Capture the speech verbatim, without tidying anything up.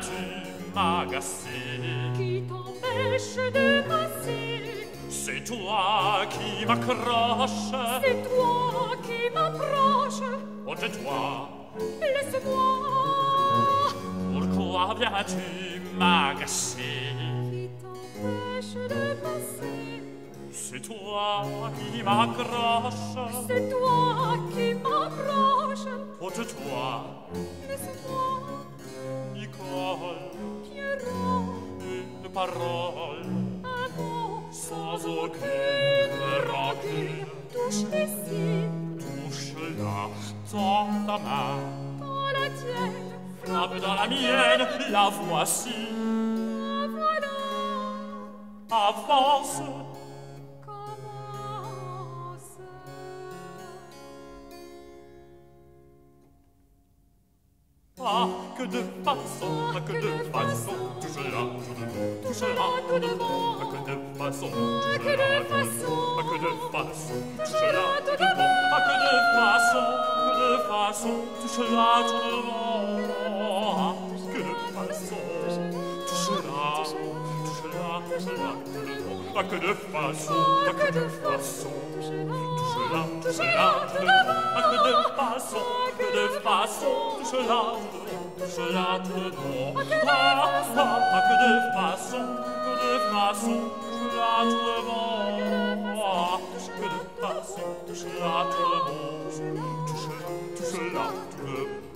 dû m'agacer. Qui t'empêche de passer? C'est toi qui m'accroche. C'est toi qui m'approche. Oh, tais-toi. Laisse-moi. Pourquoi viens-tu m'agacer? Qui t'empêche de passer? C'est toi qui m'accroche. C'est toi qui m'approche. Oh, tais-toi. Laisse-moi. Nicole. Pierrot. Une parole. Sans aucune rancune, touche ici, touche là, tends ta main, tends la tienne, frappe dans la mienne, la voici, la voilà, avance, commence. Ah, que de façon, ah, que de façon, touche là, touche là, que devant. Pas que de façon, pas que de façon, touche-la tout devant. Pas que de façon, que de façon, touche-la tout devant. Que de façon, touche-la, touche-la, touche-la tout devant. Pas que de façon, pas que de façon, touche-la, touche-la tout devant. Pas que de façon, que de façon, touche-la tout devant, touche-la tout devant. Pas que de façon, que de façon. Touche-la tout devant, que de façon, touche-la tout devant, touche-la, touche-la tout devant.